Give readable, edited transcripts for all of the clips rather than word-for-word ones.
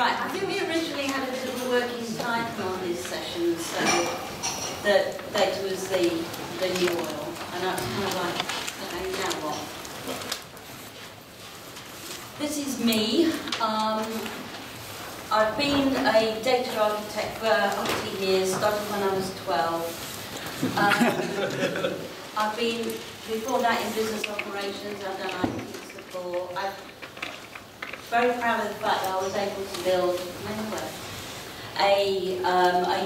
Right, I think we originally had a bit of a working title on these sessions, so that was the new oil, and that's kind of like, okay, now what? This is me. I've been a data architect for 80 years, started when I was 12. I've been, before that, in business operations. I've done IT support. I'm very proud of the fact that I was able to build a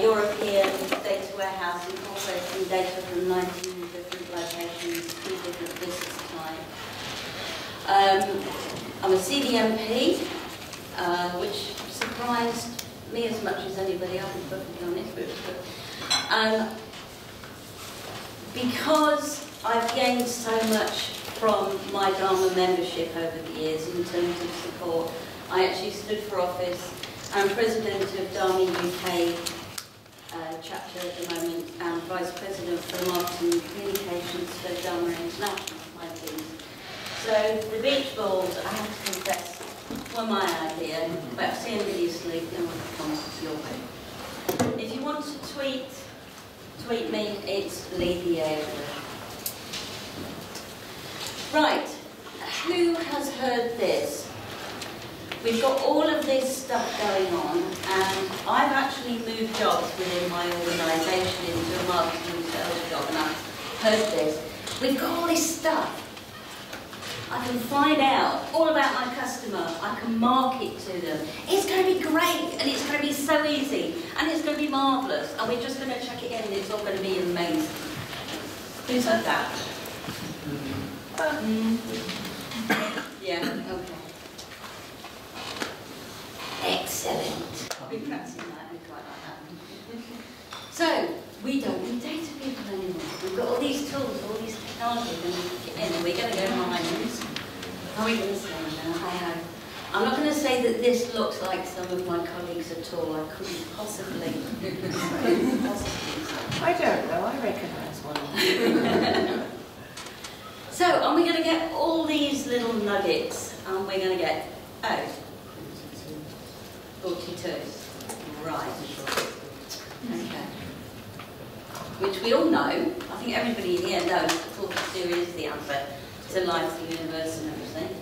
European data warehouse incorporating data from 19 different locations, 3 different business clients. I'm a CDMP, which surprised me as much as anybody, I'll be perfectly honest with you. Because I've gained so much from my DAMA membership over the years in terms of support, I actually stood for office. I'm president of DAMA UK chapter at the moment, and vice president for marketing and communications for DAMA International, my team. So the beach balls, I have to confess, were my idea, but I've seen that you sleep and when it comes to your way. If you want to tweet me, it's Lethea. Right, who has heard this? We've got all of this stuff going on, and I've actually moved jobs within my organisation into a marketing sales job, and I've heard this. We've got all this stuff. I can find out all about my customer, I can market to them. It's going to be great, and it's going to be so easy, and it's going to be marvellous, and we're just going to chuck it in, and it's all going to be amazing. Who's heard that? Yeah, okay. Excellent. I've been practicing that, I quite like that. So, we don't need data people anymore. We've got all these tools, all these technologies, and we're going to go minus. Are we going to say now? I'm not going to say that this looks like some of my colleagues at all. I couldn't possibly. I don't know. I recognise one. So, and we're going to get all these little nuggets, and we're going to get, oh, 42. Right. Okay. Which we all know, I think everybody here knows that 42 is the answer to life, the universe and everything.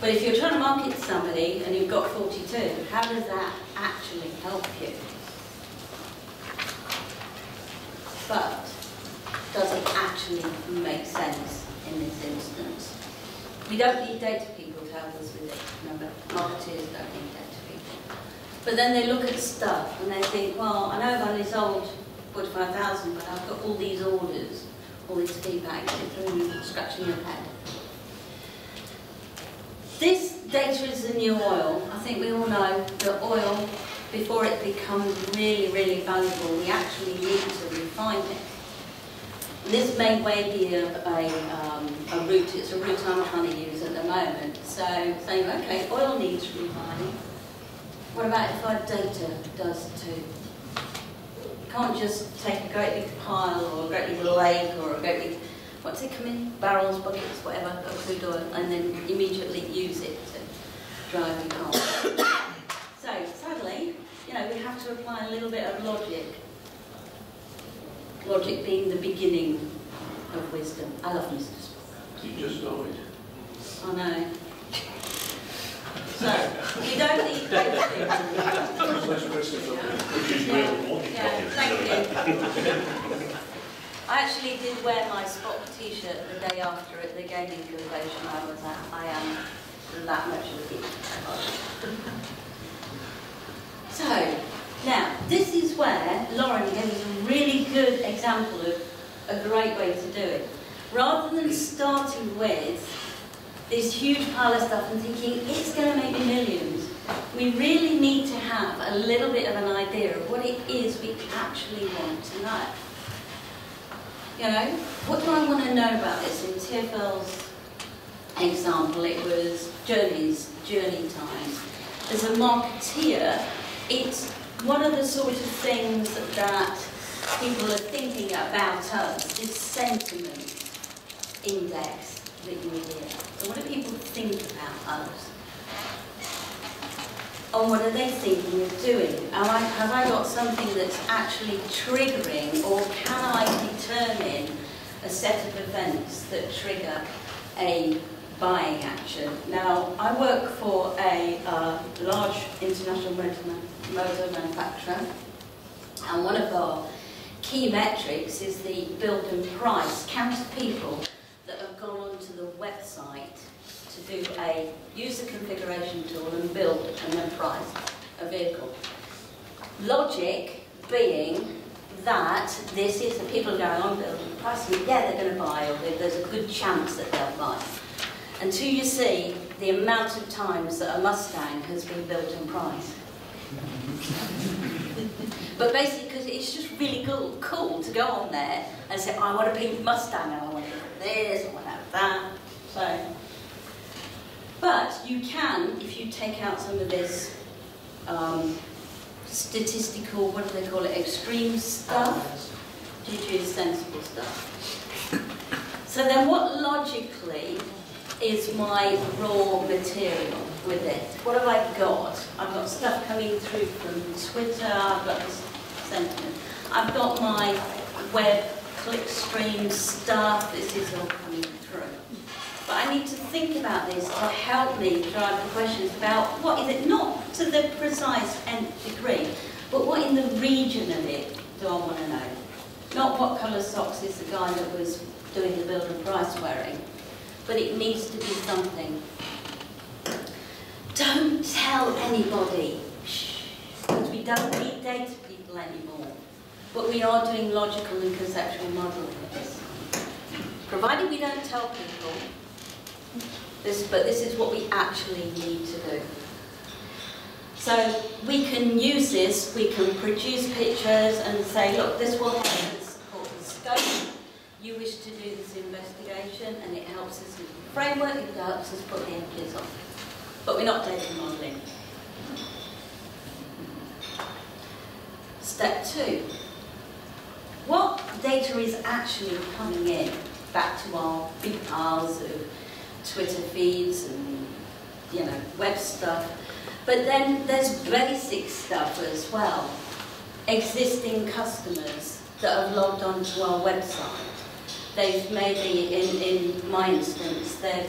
But if you're trying to market to somebody and you've got 42, how does that actually help you? But does it actually make sense in this instance? We don't need data people to help us with it, remember? Marketers don't need data people. But then they look at stuff and they think, well, I know I've only sold 45,000, but I've got all these orders, all this feedback, scratching your head. This data is the new oil. I think we all know that oil, before it becomes really, really valuable, we actually need to refine it. This may be a route, it's a route I'm trying to use at the moment. So saying, okay, oil needs refining. What about if our data does too? Can't just take a great big pile or a great big lake or a great big, what's it coming? Barrels, buckets, whatever, of crude oil, and then immediately use it to drive the car. So, sadly, you know, we have to apply a little bit of logic. Logic being the beginning of wisdom. I love Mr. Spock. You just know it. I know. So, we don't need data people. Yeah, thank you. I actually did wear my Spock t-shirt the day after at the gaming convention I was at. I am that much of a geek. So, now, this is where Lauren gave us a really good example of a great way to do it. Rather than starting with this huge pile of stuff and thinking, it's going to make me millions. We really need to have a little bit of an idea of what it is we actually want to know. You know, what do I want to know about this? In TfL's example, it was journeys, journey times. As a marketeer, it's one of the sort of things that people are thinking about us, this sentiment index that you hear. So what do people think about us? on what are they thinking of doing? Have I got something that's actually triggering, or can I determine a set of events that trigger a buying action? Now, I work for a large international motor manufacturer, and one of our key metrics is the build and price, count of people that have gone onto the website to do a user configuration tool and build and then price a vehicle. Logic being that this is the people going on building and pricing, yeah, they're going to buy, or there's a good chance that they'll buy. Until you see the amount of times that a Mustang has been built and priced. But basically, because it's just really cool to go on there and say, I want a pink Mustang, and I want to have this, I want to have that. So, but you can, if you take out some of this statistical, what do they call it, extreme stuff, you choose sensible stuff. So then what logically is my raw material with it? What have I got? I've got stuff coming through from Twitter, I've got this sentiment. I've got my web clickstream stuff, this is all coming through. But I need to think about this to help me drive the questions about what is it, not to the precise nth degree, but what in the region of it do I want to know? Not what colour socks is the guy that was doing the build and price wearing, but it needs to be something. Don't tell anybody, because we don't need data people anymore. But we are doing logical and conceptual modelling of this. Provided we don't tell people, but this is what we actually need to do. So we can use this, we can produce pictures and say, look, this will help us support the scope. You wish to do this investigation, and it helps us with the framework, it helps us put the emphasis on. But we're not data modelling. Step two. What data is actually coming in? Back to our big piles of Twitter feeds and web stuff. But then there's basic stuff as well. Existing customers that have logged onto our website. They've maybe, in my instance, they've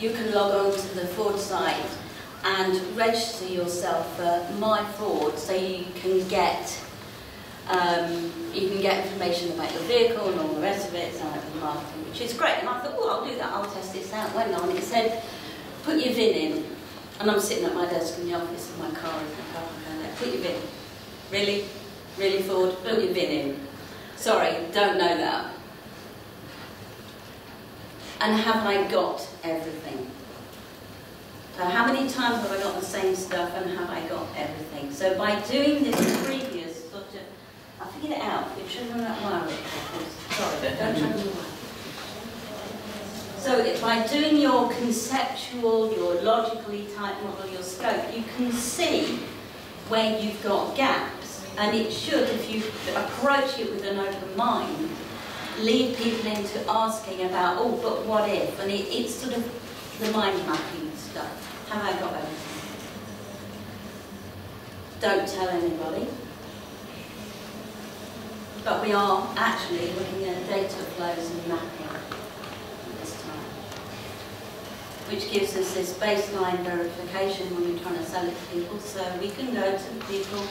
you can log on to the Ford site and register yourself for My Ford, so you can get information about your vehicle and all the rest of it, so like the marketing, which is great. And I thought, well, I'll do that, I'll test this out. Went on, it said, put your VIN in. And I'm sitting at my desk in the office in my car, and I'm like, put your VIN. Really? Really, Ford? Put your VIN in. Sorry, don't know that. And have I got everything? How many times have I got the same stuff, and have I got everything? So by doing this previous sort of, I figured it out. You shouldn't run that wire. Sorry, don't run the wire. So if by doing your conceptual, your logically typed model, your scope, you can see where you've got gaps, and it should, if you approach it with an open mind, lead people into asking about, oh, but what if? And it's sort of the mind mapping stuff. Have I got everything? Don't tell anybody. But we are actually looking at data flows and mapping at this time, which gives us this baseline verification when we're trying to sell it to people. So we can go to the people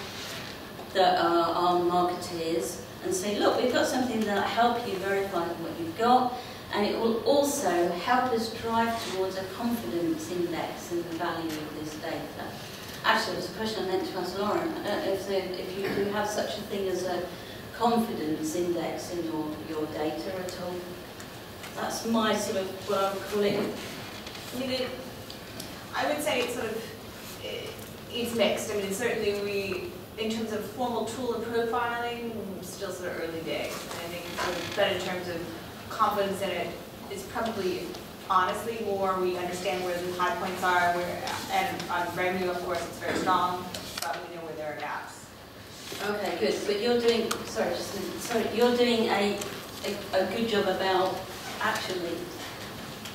that are our marketeers and say, look, we've got something that'll help you verify what you've got, and it will also help us drive towards a confidence index in the value of this data. Actually, there was a question I meant to ask Lauren. I don't know if you do have such a thing as a confidence index in your data at all. That's my sort of what I would call it. I would say it's sort of, it's mixed. I mean, certainly we, in terms of formal tool and profiling, still sort of early days. I think, but in terms of confidence in it, it's probably honestly more we understand where the high points are, and on revenue, of course, it's very strong, but we know where there are gaps. Okay, good. But you're doing, you're doing a good job about actually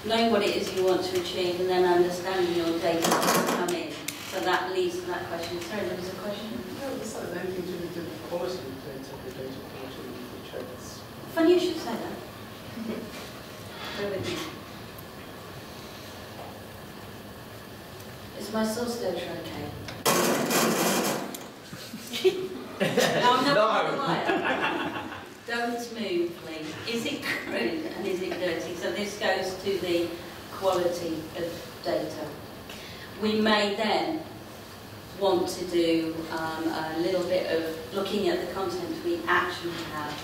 knowing what it is you want to achieve and then understanding your data to come in. So that leads to that question. Sorry, there was a question. No, it's not anything to do with the quality of data, the data quality of the checks. Funny you should say that. Bear with me. Is my source data okay? No, I'm not going to lie. Don't move, please. Is it crude and is it dirty? So this goes to the quality of data. We may then want to do a little bit of looking at the content we actually have.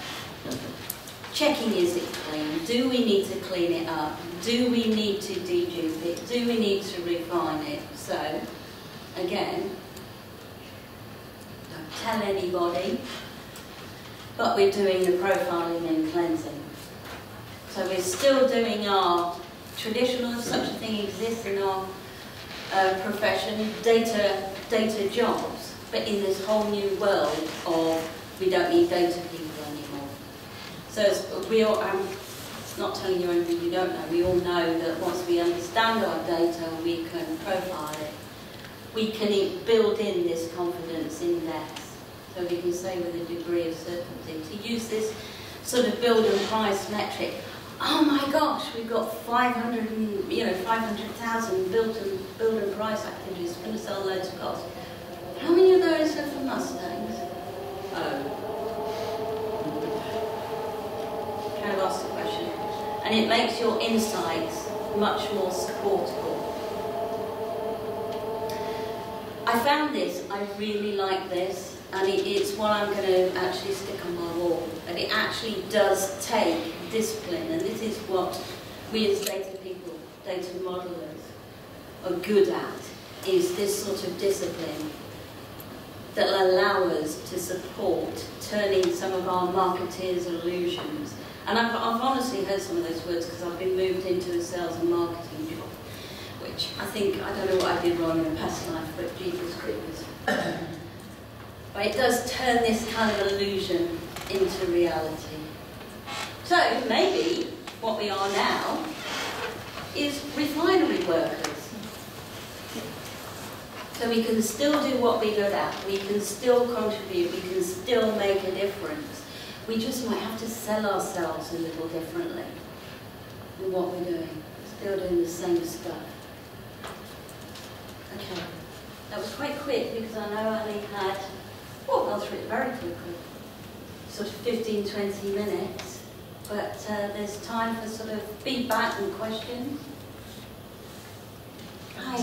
Checking, is it clean? Do we need to clean it up? Do we need to dedupe it? Do we need to refine it? So, again, don't tell anybody, but we're doing the profiling and cleansing. So we're still doing our traditional, if such a thing exists in our profession, data jobs, but in this whole new world of we don't need data people anymore. So we all, I'm not telling you anything you don't know, we all know that once we understand our data, we can profile it. We can build in this confidence index. So we can say with a degree of certainty, to use this sort of build and price metric, oh my gosh, we've got 500,000 build and price activities, we're going to sell loads of cars. How many of those are for Mustangs? Oh. Kind of asked the question. And it makes your insights much more supportable. I found this, I really like this. And it's what I'm going to actually stick on my wall. But it actually does take discipline, and this is what we as data people, data modelers, are good at, is this sort of discipline that will allow us to support turning some of our marketeers' illusions. And I've honestly heard some of those words because I've been moved into a sales and marketing job, which I think, I don't know what I did wrong in past life, but Jesus Christ. But it does turn this kind of illusion into reality. So maybe what we are now is refinery workers. So we can still do what we're good at, we can still contribute, we can still make a difference. We just might have to sell ourselves a little differently in what we're doing. Still doing the same stuff. Okay. That was quite quick because I know I only had, well, gone through it very quickly, sort of 15, 20 minutes, but there's time for sort of feedback and questions. Hi.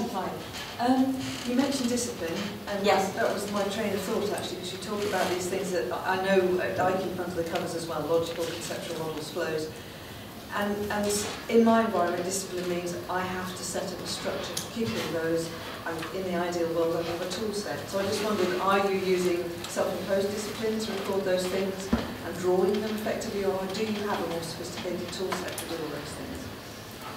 You mentioned discipline, and yes, that was my train of thought actually, because you talk about these things that I know I keep under the covers as well, logical, conceptual models, flows. And in my environment, discipline means I have to set up a structure, particularly those, and in the ideal world I have a tool set. So I just wondered, are you using self-imposed disciplines to record those things and drawing them effectively, or do you have a more sophisticated tool set to do all those things?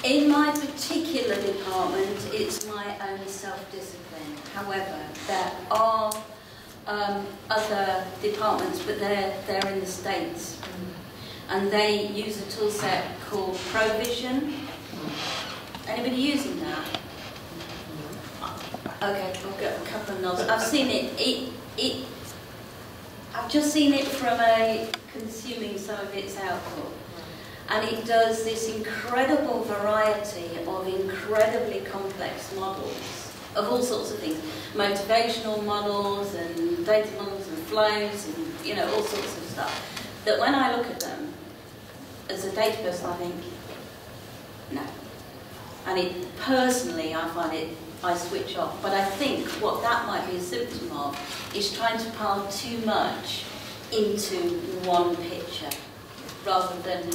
In my particular department, it's my own self-discipline. However, there are other departments, but they're in the States. Mm. And they use a tool set called ProVision. Anybody using that? Okay, I'll get a couple of nods. I've seen it. I've just seen it from a consuming some of its output, and it does this incredible variety of incredibly complex models of all sorts of things, motivational models and data models and flows and all sorts of stuff. That when I look at them, as a data person, I think, no. And it, personally, I find it, I switch off. But I think what that might be a symptom of is trying to pile too much into one picture, rather than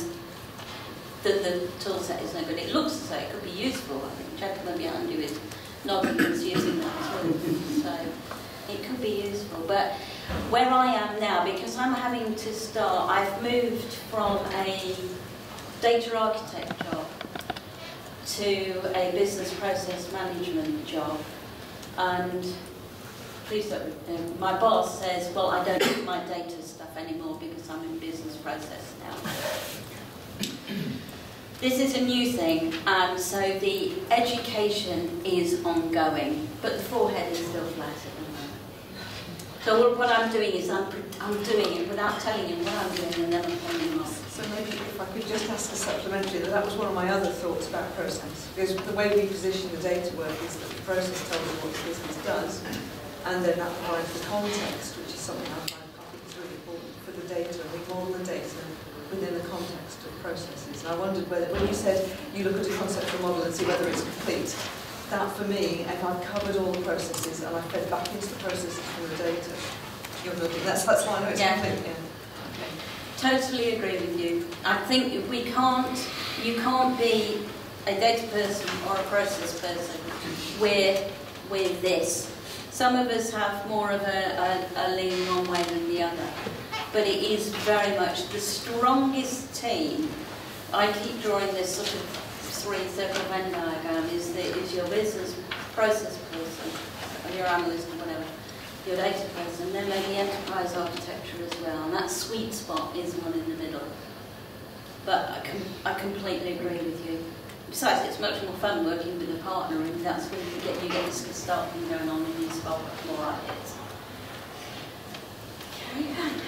the tool set is no good. It looks as though it could be useful. I think the gentleman behind you is nodding and using that tool. So it could be useful. But where I am now, because I'm having to start, I've moved from a data architect job to a business process management job, and please don't, my boss says, well, I don't do my data stuff anymore because I'm in business process now. This is a new thing, so the education is ongoing, but the forehead is still flat at the moment. So what I'm doing is I'm doing it without telling him what I'm doing and then I'm pointing off. So maybe if I could just ask a supplementary, that was one of my other thoughts about process. Because the way we position the data work is that the process tells you what the business does, and then that provides the context, which is something I find really important for the data. We model the data within the context of processes. And I wondered whether, when you said you look at a conceptual model and see whether it's complete, that for me, if I've covered all the processes and I've fed back into the processes from the data, you're looking, that's why I know it's complete. Yeah. Okay. Totally agree with you. I think you can't be a data person or a process person with this. Some of us have more of a lean one way than the other. But it is very much the strongest team. I keep drawing this sort of three-circle Venn diagram, is your business process person, or your analyst or whatever, your data person, then maybe enterprise architecture as well, and that sweet spot is one in the middle. But I completely agree with you. Besides, it's much more fun working with a partner, and that's when you get this stuff going on and you spot more ideas. Carry on.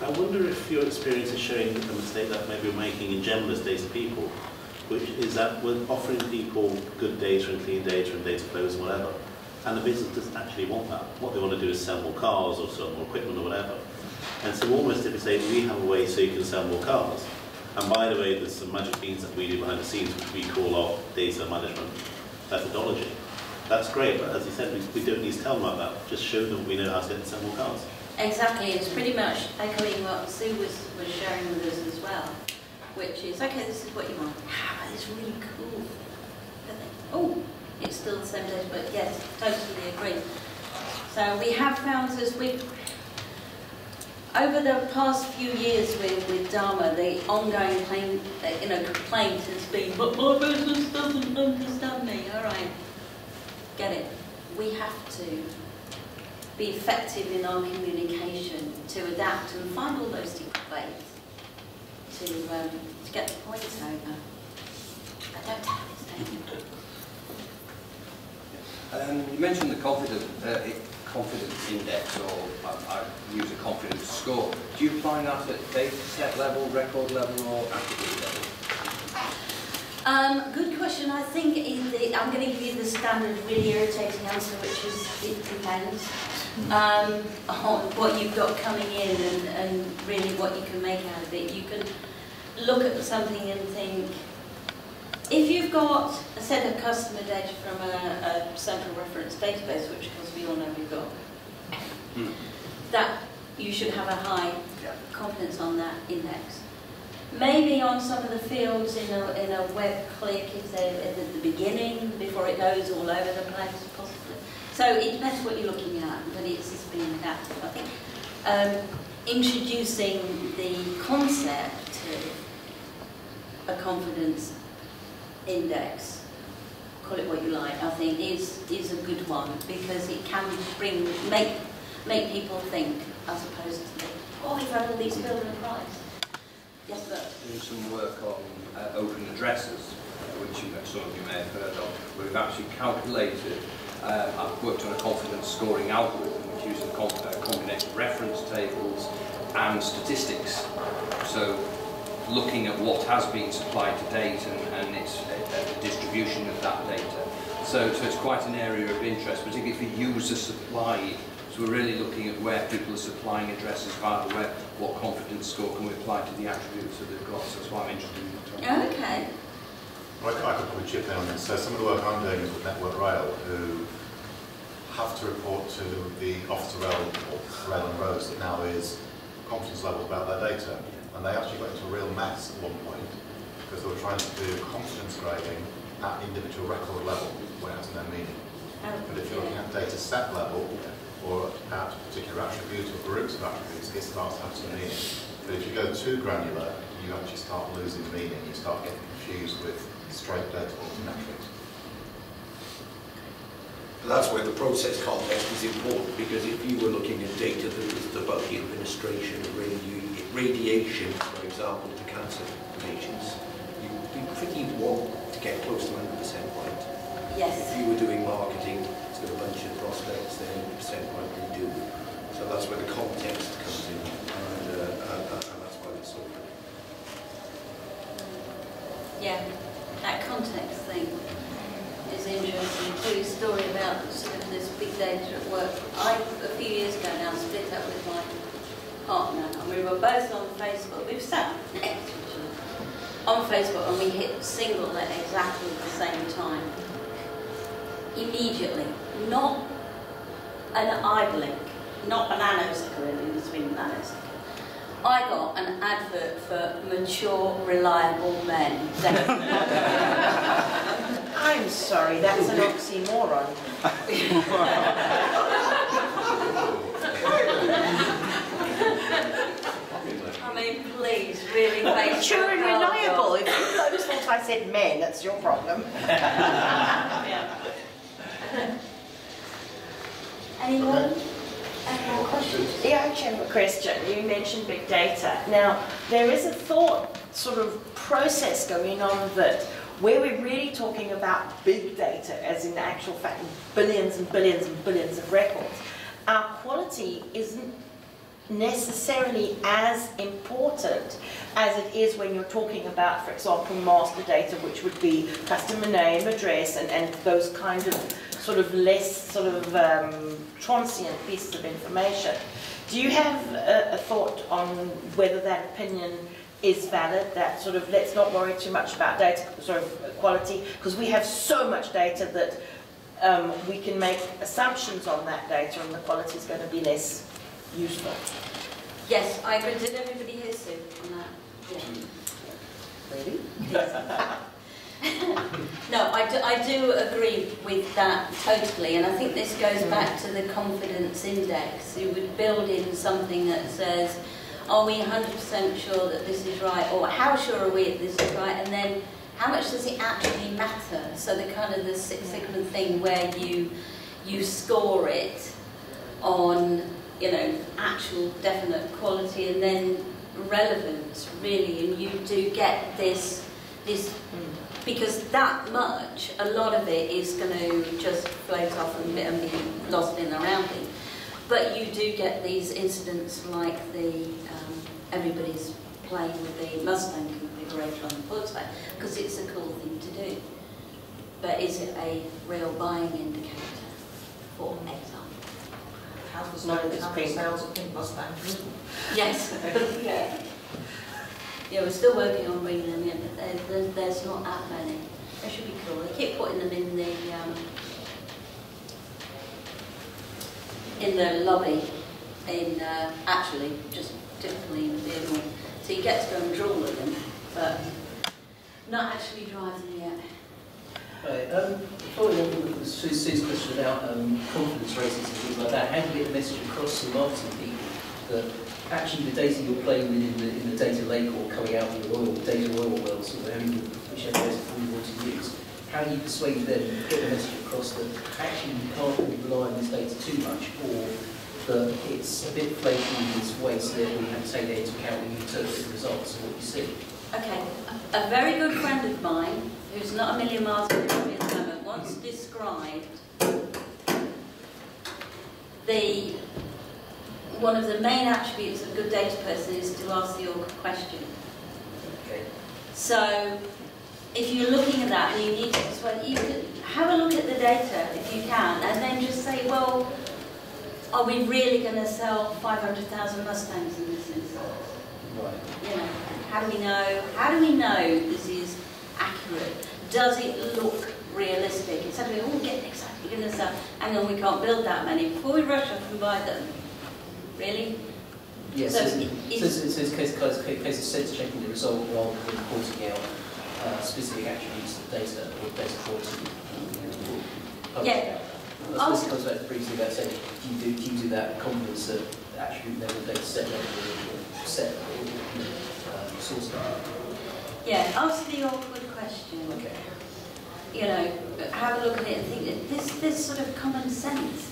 I wonder if your experience is showing the mistake that maybe we're making in generalist data people, which is that we're offering people good data and clean data and data flows and whatever, and the business doesn't actually want that. What they want to do is sell more cars or sell more equipment or whatever. And so almost if you say, we have a way so you can sell more cars, and by the way, there's some magic things that we do behind the scenes which we call our data management methodology. That's great, but as you said, we don't need to tell them about that. Just show them we know how to sell more cars. Exactly, it's pretty much echoing what Sue was sharing with us as well, which is, okay, this is what you want. Ah, it's really cool. Oh, it's still the same data, but yes, totally agree. So we have found as we've, over the past few years with DAMA, the ongoing complaint has been, but my business doesn't understand me. All right, get it. We have to be effective in our communication to adapt and find all those different ways to get the points over. I don't have this thing. You mentioned the confidence index, or I use a confidence score. Do you apply that at data set level, record level, or attribute level? Good question. I think I'm going to give you the standard really irritating answer, which is it depends on what you've got coming in and really what you can make out of it. You can look at something and think, if you've got a set of customer data from a central reference database, which of course we all know we've got, that you should have a high confidence on that index. Maybe on some of the fields in a web click, if they're at the beginning, before it goes all over the place, possibly. So it depends what you're looking at, but it's just being adapted, I think. Introducing the concept to a confidence index, call it what you like, I think is a good one, because it can make people think, as opposed to, oh, we've had all these building a price. Yes, sir. Doing some work on open addresses, which some of you may have heard of, where we've actually calculated, I've worked on a confidence scoring algorithm which uses a combination of reference tables and statistics. So looking at what has been supplied to date and its the distribution of that data. So it's quite an area of interest, particularly for user supply. So we're really looking at where people are supplying addresses via the web, what confidence score can we apply to the attributes that they've got, so that's why I'm interested in the topic. Okay. Well, I could probably chip in on this. So some of the work I'm doing is with Network Rail, who have to report to the Office of Rail, or Rail and Roads, that now is confidence levels about their data. And they actually got into a real mess at one point, because they were trying to do confidence grading at individual record level, where it has no meaning. But if you're looking at data set level, or at particular attributes or groups of attributes, it starts to have some meaning. But if you go too granular, you actually start losing meaning. You start getting confused with straight data or metrics. That's where the process context is important, because if you were looking at data that was about the administration, radiation, for example, to cancer patients, tricky walk to get close to 100% point. Yes. If you were doing marketing to a bunch of prospects, then 100% point would do. So that's where the context comes in, and that's why it's so good. Yeah, that context thing is interesting. Tell you a story about sort of this big data at work. A few years ago now, split up with my partner, and we were both on Facebook. We've sat next to each other on Facebook, and we hit single at exactly the same time. Immediately, not an eye blink. Not an nanosecond in between nanosecond. I got an advert for mature, reliable men. I'm sorry, that's an oxymoron. I mean, please, really. Mature and reliable. If you folks thought I said men, that's your problem. Yeah. Anyone? Yeah, I have a question. You mentioned big data. Now, there is a thought sort of process going on that where we're really talking about big data, as in actual fact, billions and billions and billions of records, our quality isn't necessarily as important as it is when you're talking about, for example, master data, which would be customer name, address, and those kinds of sort of less sort of transient pieces of information. Do you have a thought on whether that opinion is valid, that sort of let's not worry too much about data sort of quality, because we have so much data that we can make assumptions on that data and the quality is going to be less useful? Yes, I agree. Did everybody hear Sue on that? Yeah. Really? Yes. No, I do agree with that totally, and I think this goes back to the confidence index. You would build in something that says, are we 100% sure that this is right, or how sure are we that this is right, and then how much does it actually matter? So the kind of the Six Sigma thing where you score it on, you know, actual definite quality and then relevance really, and you do get this. Because that much, a lot of it is going to just float off and be lost in around it. But you do get these incidents like the everybody's playing with the Mustang configurator on the portside because it's a cool thing to do. But is it a real buying indicator for example? How does the sales of pink Mustang? Yes. Yeah. Yeah, we're still working on bringing them in, but there's not that many. They should be cool. They keep putting them in the lobby, in actually just typically in the theatre. So you get to go and draw at them, but not actually drive them yet. Right. Following up with Sue's question about confidence races and things like that, how do you get a message across the marketing people that actually the data you're playing with in the data lake or coming out of your data oil wells, or whichever data you want to use, how do you persuade them to put the message across that actually you can't really rely on this data too much, or that it's a bit flaky in its way, so that we have to take that into account when you interpret the results of what you see? Okay, a very good friend of mine, who's not a million miles away from me at the moment, once described the one of the main attributes of a good data person is to ask the org question. Okay. So, if you're looking at that and you need to explain, you can have a look at the data if you can, and then just say, well, are we really going to sell 500,000 Mustangs in this instance? Right. You know, how do we know this is accurate? Does it look realistic? Instead of going, oh, get exactly going to sell, and then we can't build that many before we rush off and buy them. Really? Yes, so it's a case of sense checking the result rather than reporting out specific attributes of data or data quality. Yeah. That's comes back to briefly about saying, do you do that confidence at attribute level, data set level, or set or source level? Yeah, ask the awkward question. Okay. You know, have a look at it and think that this sort of common sense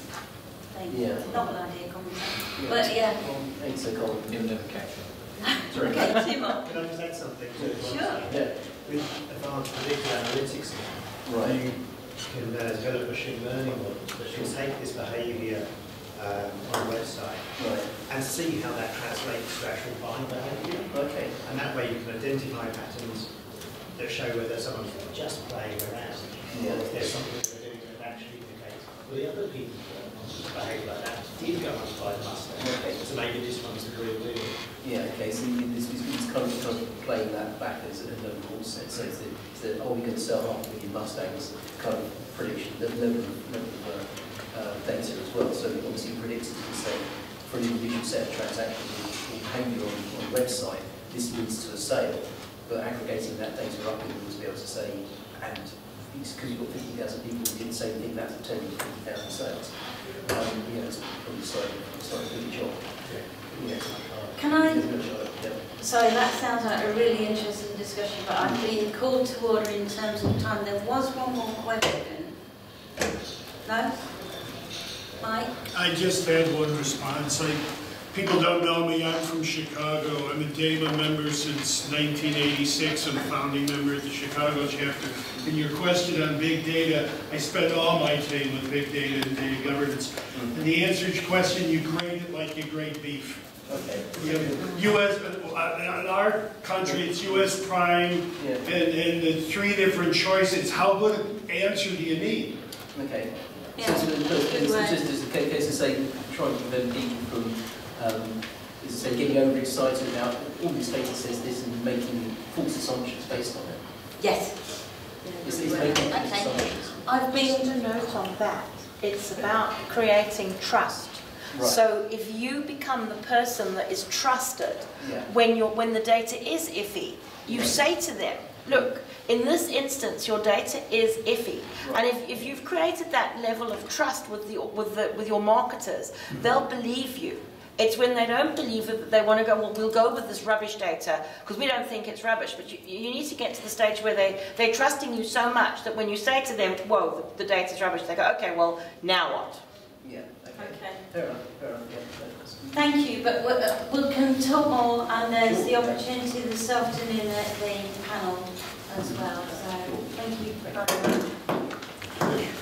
thing. Yeah. Novel idea, common sense. Yeah. But yeah. It's a common, you'll never catch it. Sorry. Okay, Timo. Can I just add something? Sure. Yeah. With advanced predictive analytics, right, you can develop machine learning models that can take this behaviour on a website, right, and see how that translates to actual buying behaviour. Okay. And that way you can identify patterns that show whether someone's just playing around, yeah, or if there's something they're doing that actually indicates, well, the other people that behave like that did go on to buy the Mustang, okay, so maybe this one's the real deal. Yeah, okay, so it's kind of playing that back as a overall set. So it's that, oh, we can sell half a million Mustangs kind of prediction, the level of data as well. So it obviously predicts, as we say, for an individual set of transactions or behaviour on a website, this leads to a sale. But aggregating that data up, you will be able to say, and because you've got 50,000 people who did the same thing, that's turning to 50,000 sales. Yeah, it's probably slightly a good job. Yeah. Can I? Sorry, that sounds like a really interesting discussion, but I've been called to order in terms of time. There was one more question. No? Mike? I just had one response. Like, people don't know me. I'm from Chicago. I'm a DAMA member since 1986. I'm a founding member of the Chicago chapter. And your question on big data, I spend all my time with big data and data governance. And the answer to your question, you grade it like you grade beef. Okay. U.S. In our country, it's U.S. prime, yeah, and the three different choices. How good an answer do you need? Okay. Yeah. So it's just as a case of saying, trying to prevent people from getting overexcited about all this data says this and making false assumptions based on it. Yes. It's making false assumptions. I've made a note on that. It's about creating trust. Right. So if you become the person that is trusted, yeah, when the data is iffy, you say to them, look, in this instance your data is iffy. Right. And if you've created that level of trust with your marketers, they'll believe you. It's when they don't believe it that they want to go, well, we'll go with this rubbish data because we don't think it's rubbish. But you need to get to the stage where they're trusting you so much that when you say to them, whoa, the data's rubbish, they go, okay, well, now what? Yeah. Okay. Fair enough. Yeah, thank you, but we can talk more, and there's the opportunity this afternoon at the panel as well, so thank you very much.